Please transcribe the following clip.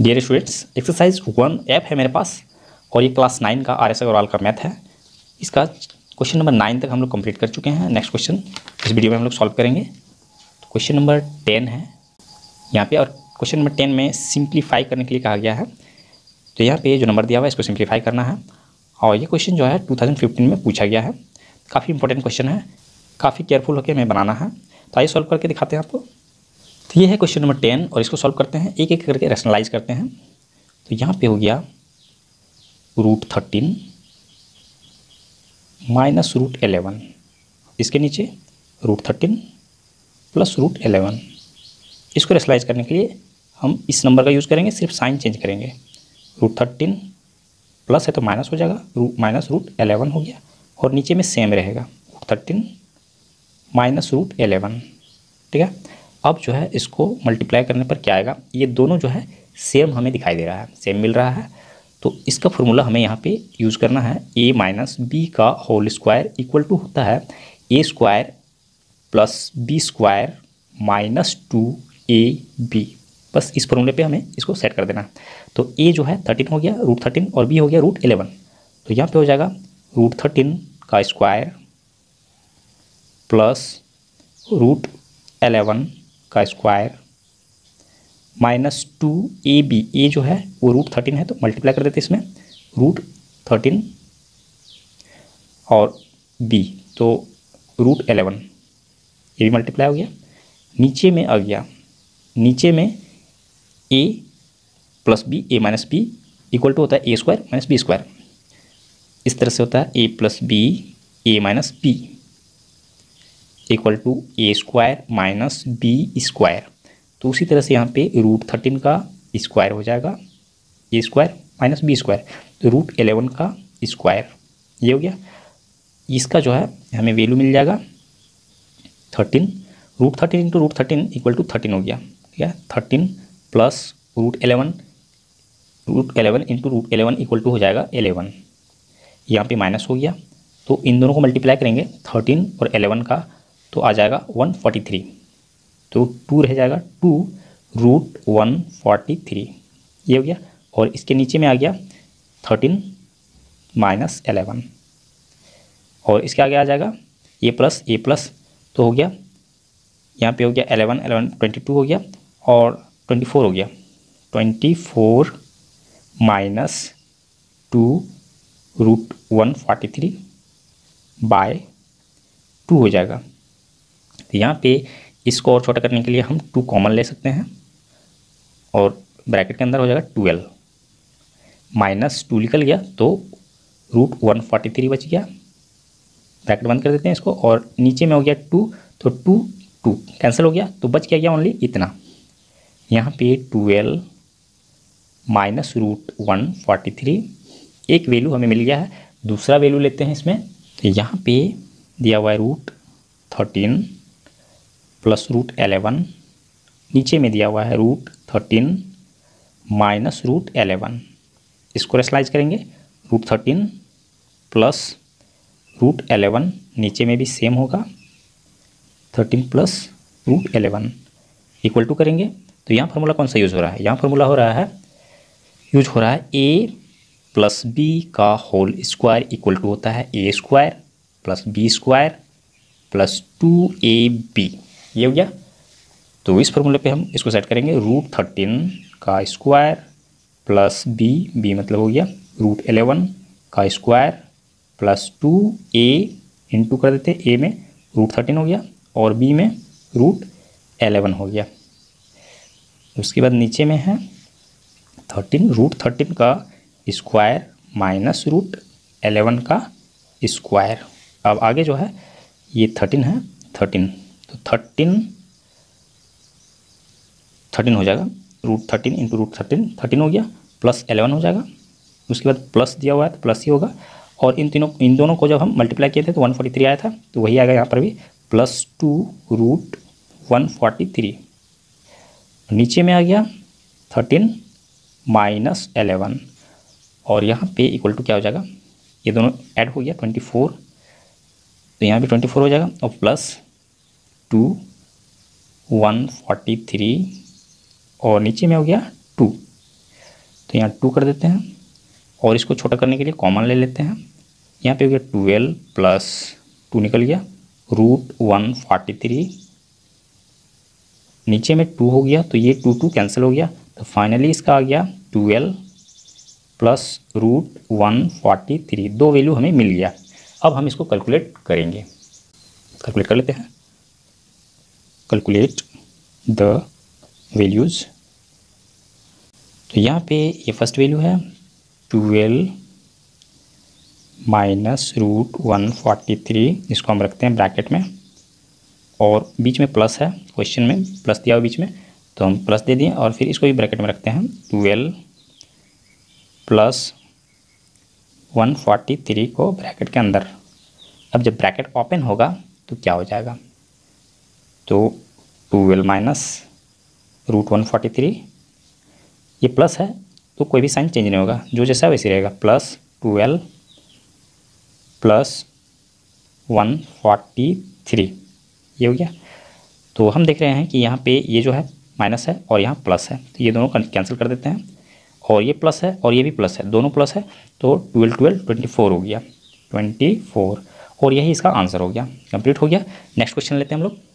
Dear students, exercise 1F है मेरे पास और ये क्लास 9 का आर एस अग्रवाल का मैथ है। इसका क्वेश्चन नंबर 9 तक हम लोग कंप्लीट कर चुके हैं। नेक्स्ट क्वेश्चन इस वीडियो में हम लोग सॉल्व करेंगे। तो क्वेश्चन नंबर 10 है यहाँ पे, और क्वेश्चन नंबर 10 में सिंप्लीफाई करने के लिए कहा गया है। तो यहाँ पे जो नंबर दिया हुआ है इसको सिंप्लीफाई करना है। और ये क्वेश्चन जो है 2015 में पूछा गया है, काफ़ी इंपॉर्टेंट क्वेश्चन है, काफ़ी केयरफुल होकर हमें बनाना है। तो आइए सॉल्व करके दिखाते हैं आपको। तो ये है क्वेश्चन नंबर 10 और इसको सॉल्व करते हैं, एक एक करके रैशनलाइज करते हैं। तो यहाँ पे हो गया √13 माइनस √11, इसके नीचे √13 प्लस √11। इसको रैशनलाइज करने के लिए हम इस नंबर का यूज़ करेंगे, सिर्फ साइन चेंज करेंगे। √13 प्लस है तो माइनस हो जाएगा, -√11 हो गया, और नीचे में सेम रहेगा √13 माइनस √11। ठीक है, अब जो है इसको मल्टीप्लाई करने पर क्या आएगा, ये दोनों जो है सेम हमें दिखाई दे रहा है, सेम मिल रहा है। तो इसका फॉर्मूला हमें यहाँ पे यूज़ करना है, a माइनस बी का होल स्क्वायर इक्वल टू होता है a square plus b square minus 2ab। बस इस फॉर्मूले पे हमें इसको सेट कर देना है। तो a जो है 13 हो गया √13 और b हो गया √11। तो यहाँ पे हो जाएगा √13 का स्क्वायर प्लस √11 का स्क्वायर माइनस 2ab। ए जो है वो √13 है तो मल्टीप्लाई कर देते इसमें √13 और b, तो √11 ये भी मल्टीप्लाई हो गया। नीचे में आ गया, नीचे में a plus b, a minus b equal to होता है a square minus b square. इस तरह से होता है a plus b, a minus b equal to a square minus b square. तो उसी तरह से यहाँ पे √13 का स्क्वायर हो जाएगा a square minus b square, तो √11 का स्क्वायर ये हो गया। इसका जो है हमें वैल्यू मिल जाएगा 13, √13 इंटू √13 इक्वल टू 13 हो गया। ठीक है, 13 प्लस √11, √11 इंटू √11 इक्वल टू हो जाएगा 11। यहाँ पे माइनस हो गया तो इन दोनों को मल्टीप्लाई करेंगे 13 और 11 का, तो आ जाएगा 143। तो 2 रह जाएगा 2√143 ये हो गया। और इसके नीचे में आ गया 13 माइनस 11 और इसके आगे आ जाएगा a प्लस ए प्लस, तो हो गया यहाँ पे हो गया 11 11 22 हो गया और 24 हो गया। 24 माइनस 2√143 बाय 2 हो जाएगा। तो यहाँ पे इसको और छोटा करने के लिए हम 2 कॉमन ले सकते हैं और ब्रैकेट के अंदर हो जाएगा 12 माइनस 2 निकल गया तो √143 बच गया। ब्रैकेट बंद कर देते हैं इसको और नीचे में हो गया 2, तो 2 2 कैंसिल हो गया तो बच क्या गया ओनली इतना। यहाँ पे 12 माइनस √143 एक वैल्यू हमें मिल गया है, दूसरा वैल्यू लेते हैं इसमें। तो यहाँ पे दिया हुआ है √13 प्लस √11, नीचे में दिया हुआ है √13 माइनस √11। इसको रैशनलाइज करेंगे, √13 प्लस √11 नीचे में भी सेम होगा 13 प्लस √11 इक्वल टू करेंगे। तो यहाँ फार्मूला कौन सा यूज़ हो रहा है, यहाँ फार्मूला हो रहा है यूज हो रहा है a प्लस बी का होल स्क्वायर इक्वल टू होता है a square plus b square plus 2ab ये हो गया। तो इस फॉर्मूले पे हम इसको सेट करेंगे, √13 का स्क्वायर प्लस b, b मतलब हो गया √11 का स्क्वायर प्लस 2a इंटू कर देते हैं, a में √13 हो गया और b में √11 हो गया। उसके बाद नीचे में है 13 √13 का स्क्वायर माइनस √11 का स्क्वायर। अब आगे जो है ये 13 है, 13 तो 13 हो जाएगा √13 इंटू √13 13 हो गया प्लस 11 हो जाएगा। उसके बाद प्लस दिया हुआ है तो प्लस ही होगा, और इन दोनों को जब हम मल्टीप्लाई किए थे तो 143 आया था, तो वही आएगा यहाँ पर भी प्लस 2√143। नीचे में आ गया 13 माइनस 11 और यहाँ पे इक्वल टू क्या हो जाएगा, ये दोनों ऐड हो गया 24, तो यहाँ भी 24 हो जाएगा और प्लस 2 143 और नीचे में हो गया 2। तो यहाँ 2 कर देते हैं और इसको छोटा करने के लिए कॉमन ले लेते हैं। यहाँ पे हो गया 12 प्लस 2 निकल गया √143। नीचे में 2 हो गया तो ये 2 2 कैंसिल हो गया, तो फाइनली इसका आ गया 12 प्लस √143। 2 वैल्यू हमें मिल गया। अब हम इसको कैलकुलेट करेंगे, कैलकुलेट कर लेते हैं। कैलकुलेट द वैल्यूज़, तो यहाँ पे ये फर्स्ट वैल्यू है 12 माइनस √143, इसको हम रखते हैं ब्रैकेट में और बीच में प्लस है, क्वेश्चन में प्लस दिया हुआ बीच में तो हम प्लस दे दिए और फिर इसको भी ब्रैकेट में रखते हैं 12 प्लस 143 को ब्रैकेट के अंदर। अब जब ब्रैकेट ओपन होगा तो क्या हो जाएगा, तो 12 माइनस √143, ये प्लस है तो कोई भी साइन चेंज नहीं होगा, जो जैसा है वैसे रहेगा, प्लस 12 प्लस 143, ये हो गया। तो हम देख रहे हैं कि यहाँ पे ये जो है माइनस है और यहाँ प्लस है, तो ये दोनों कैंसिल कर देते हैं और ये प्लस है और ये भी प्लस है, दोनों प्लस है तो 12 12 24 हो गया 24 और यही इसका आंसर हो गया, कंप्लीट हो गया। नेक्स्ट क्वेश्चन लेते हैं हम लोग।